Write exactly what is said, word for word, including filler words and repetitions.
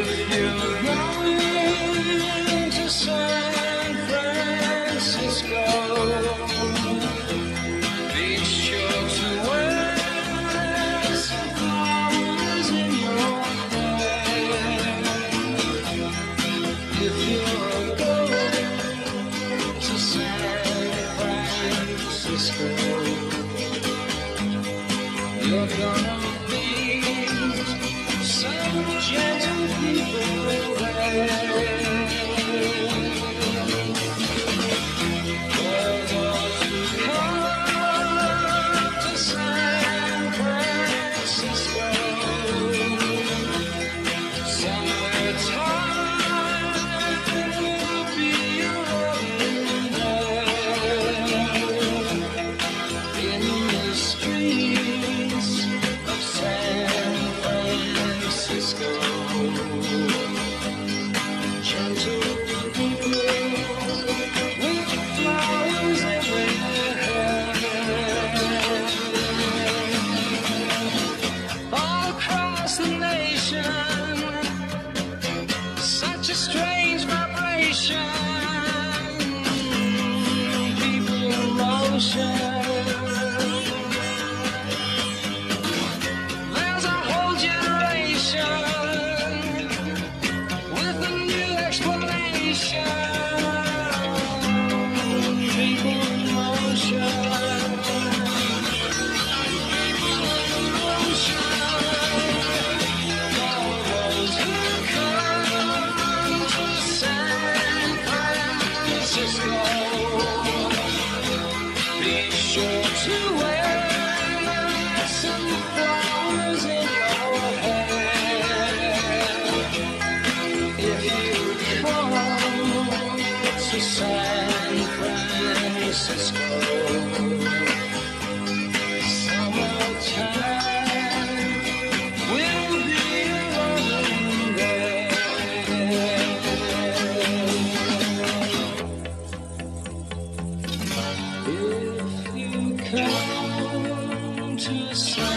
If you're going to San Francisco, be sure to wear some flowers in your hair. If you're going to San Francisco, you're gonna meet some gentle people there. Such a strange vibration, people in motion. There's a whole generation with a new explanation, people in motion. Be sure to wear some flowers in your hair. If you go to San Francisco, come to us.